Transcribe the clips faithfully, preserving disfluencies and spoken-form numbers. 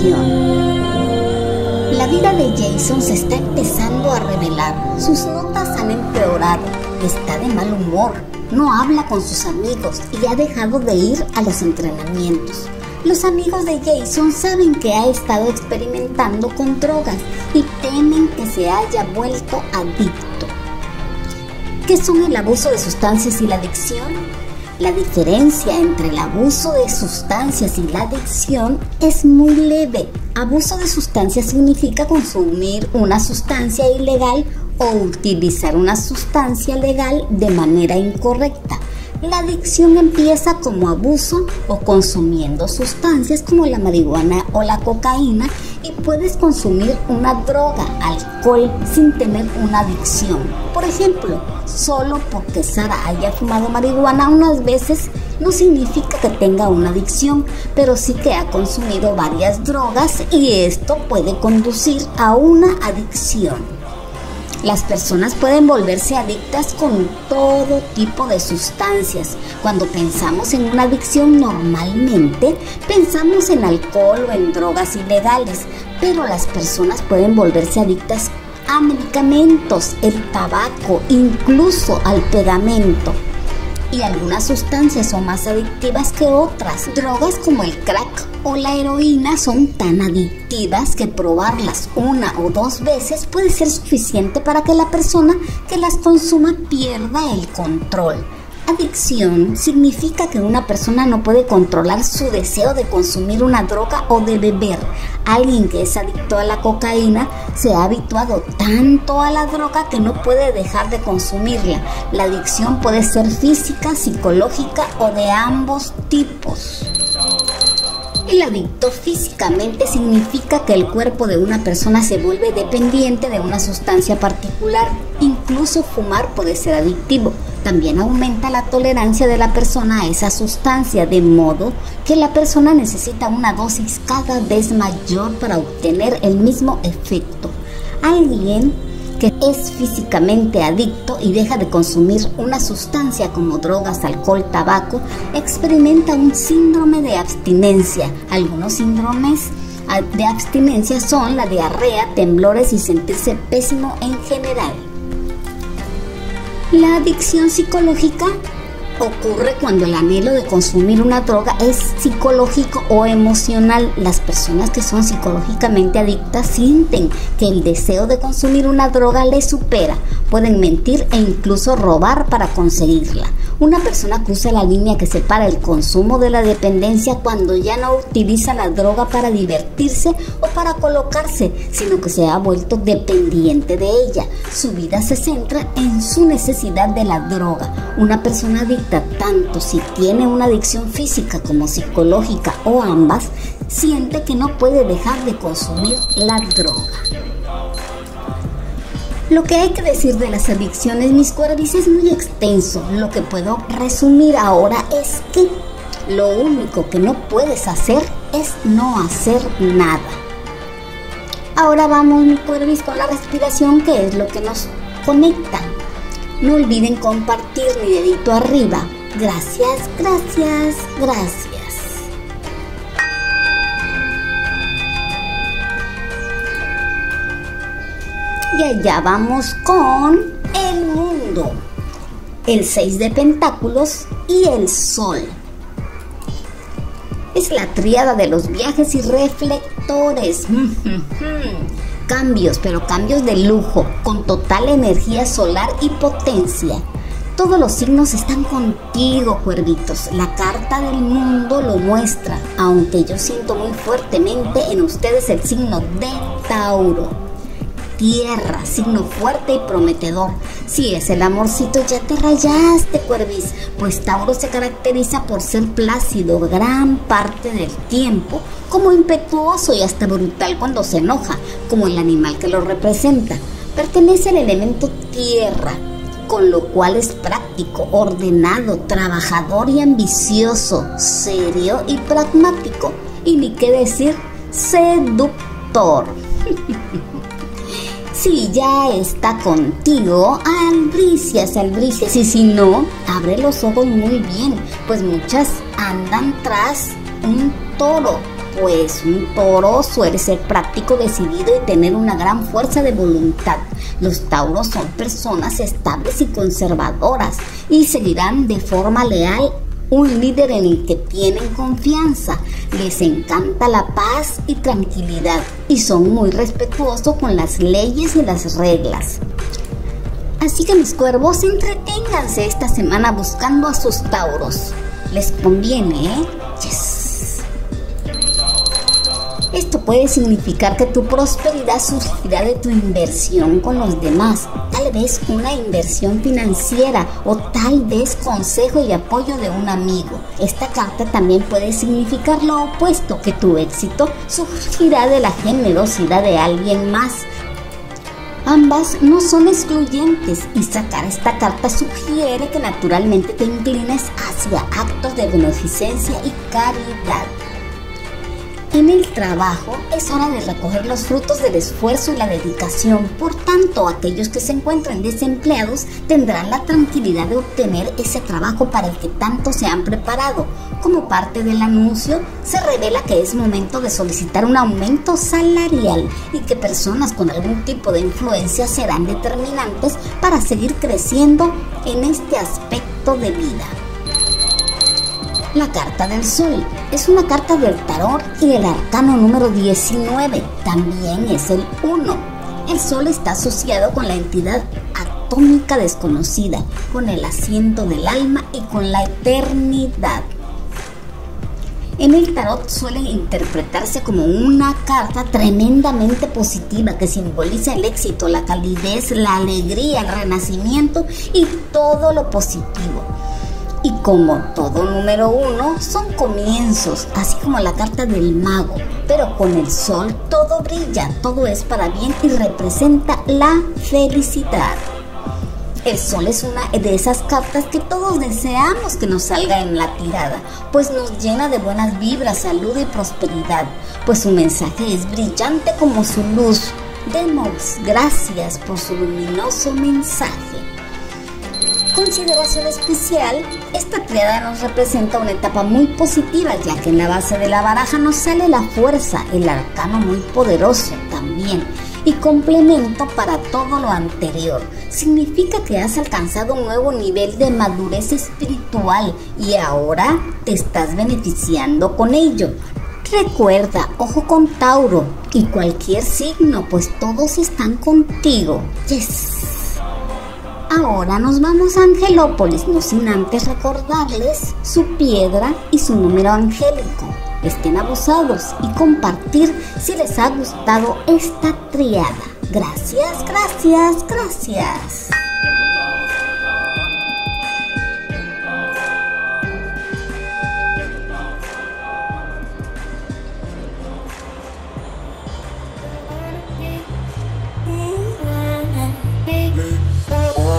adicción. La vida de Jason se está empezando a revelar. Sus notas han empeorado. Está de mal humor. No habla con sus amigos y ha dejado de ir a los entrenamientos. Los amigos de Jason saben que ha estado experimentando con drogas y temen que se haya vuelto adicto. ¿Qué son el abuso de sustancias y la adicción? La diferencia entre el abuso de sustancias y la adicción es muy leve. Abuso de sustancias significa consumir una sustancia ilegal o utilizar una sustancia legal de manera incorrecta. La adicción empieza como abuso o consumiendo sustancias como la marihuana o la cocaína, y puedes consumir una droga, alcohol, sin tener una adicción. Por ejemplo, solo porque Sara haya fumado marihuana unas veces no significa que tenga una adicción, pero sí que ha consumido varias drogas y esto puede conducir a una adicción. Las personas pueden volverse adictas con todo tipo de sustancias. Cuando pensamos en una adicción, normalmente pensamos en alcohol o en drogas ilegales, pero las personas pueden volverse adictas a medicamentos, el tabaco, incluso al pegamento. Y algunas sustancias son más adictivas que otras. Drogas como el crack o la heroína son tan adictivas que probarlas una o dos veces puede ser suficiente para que la persona que las consuma pierda el control. Adicción significa que una persona no puede controlar su deseo de consumir una droga o de beber. Alguien que es adicto a la cocaína se ha habituado tanto a la droga que no puede dejar de consumirla. La adicción puede ser física, psicológica o de ambos tipos. El adicto físicamente significa que el cuerpo de una persona se vuelve dependiente de una sustancia particular. Incluso fumar puede ser adictivo. También aumenta la tolerancia de la persona a esa sustancia, de modo que la persona necesita una dosis cada vez mayor para obtener el mismo efecto. Alguien que es físicamente adicto y deja de consumir una sustancia como drogas, alcohol, tabaco, experimenta un síndrome de abstinencia. Algunos síndromes de abstinencia son la diarrea, temblores y sentirse pésimo en general. La adicción psicológica ocurre cuando el anhelo de consumir una droga es psicológico o emocional. Las personas que son psicológicamente adictas sienten que el deseo de consumir una droga les supera. Pueden mentir e incluso robar para conseguirla. Una persona cruza la línea que separa el consumo de la dependencia cuando ya no utiliza la droga para divertirse o para colocarse, sino que se ha vuelto dependiente de ella. Su vida se centra en su necesidad de la droga. Una persona adicta, tanto si tiene una adicción física como psicológica o ambas, siente que no puede dejar de consumir la droga. Lo que hay que decir de las adicciones, mis cuervis, es muy extenso. Lo que puedo resumir ahora es que lo único que no puedes hacer es no hacer nada. Ahora vamos, mis cuervis, con la respiración, que es lo que nos conecta. No olviden compartir mi dedito arriba. Gracias, gracias, gracias. Y allá vamos con el mundo, el seis de pentáculos y el sol. Es la tríada de los viajes y reflectores. Cambios, pero cambios de lujo, con total energía solar y potencia. Todos los signos están contigo, cuervitos. La carta del mundo lo muestra, aunque yo siento muy fuertemente en ustedes el signo de Tauro. Tierra, signo fuerte y prometedor. Si es el amorcito, ya te rayaste, cuervis, pues Tauro se caracteriza por ser plácido gran parte del tiempo, como impetuoso y hasta brutal cuando se enoja, como el animal que lo representa. Pertenece al elemento tierra, con lo cual es práctico, ordenado, trabajador y ambicioso, serio y pragmático, y ni qué decir, seductor. Si ya está contigo, albricias, albricias, y si no, abre los ojos muy bien, pues muchas andan tras un toro pues un toro suele ser práctico, decidido y tener una gran fuerza de voluntad. Los tauros son personas estables y conservadoras y seguirán de forma leal un líder en el que tienen confianza. Les encanta la paz y tranquilidad y son muy respetuosos con las leyes y las reglas. Así que mis cuervos, entreténganse esta semana buscando a sus tauros. Les conviene, ¿eh? Yes. Esto puede significar que tu prosperidad surgirá de tu inversión con los demás. Tal vez una inversión financiera o tal vez consejo y apoyo de un amigo. Esta carta también puede significar lo opuesto, que tu éxito surgirá de la generosidad de alguien más. Ambas no son excluyentes y sacar esta carta sugiere que naturalmente te inclines hacia actos de beneficencia y caridad. En el trabajo es hora de recoger los frutos del esfuerzo y la dedicación, por tanto aquellos que se encuentren desempleados tendrán la tranquilidad de obtener ese trabajo para el que tanto se han preparado. Como parte del anuncio, se revela que es momento de solicitar un aumento salarial y que personas con algún tipo de influencia serán determinantes para seguir creciendo en este aspecto de vida. La carta del sol es una carta del tarot y el arcano número diecinueve, también es el uno. El sol está asociado con la entidad atómica desconocida, con el asiento del alma y con la eternidad. En el tarot suele interpretarse como una carta tremendamente positiva que simboliza el éxito, la calidez, la alegría, el renacimiento y todo lo positivo. Y como todo número uno, son comienzos, así como la carta del mago. Pero con el sol todo brilla, todo es para bien y representa la felicidad. El sol es una de esas cartas que todos deseamos que nos salga en la tirada, pues nos llena de buenas vibras, salud y prosperidad, pues su mensaje es brillante como su luz. Demos gracias por su luminoso mensaje. Consideración especial, esta triada nos representa una etapa muy positiva, ya que en la base de la baraja nos sale la fuerza, el arcano muy poderoso también, y complemento para todo lo anterior. Significa que has alcanzado un nuevo nivel de madurez espiritual y ahora te estás beneficiando con ello. Recuerda, ojo con Tauro y cualquier signo, pues todos están contigo. Yes. Ahora nos vamos a Angelópolis, no sin antes recordarles su piedra y su número angélico. Estén abusados y compartir si les ha gustado esta triada. Gracias, gracias, gracias. Ooh.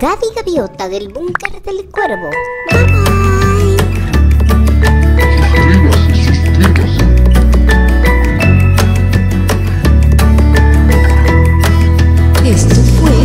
Gaby Gaviota del Búnker del Cuervo. Bye bye. Suscríbase, suscríbase. Esto fue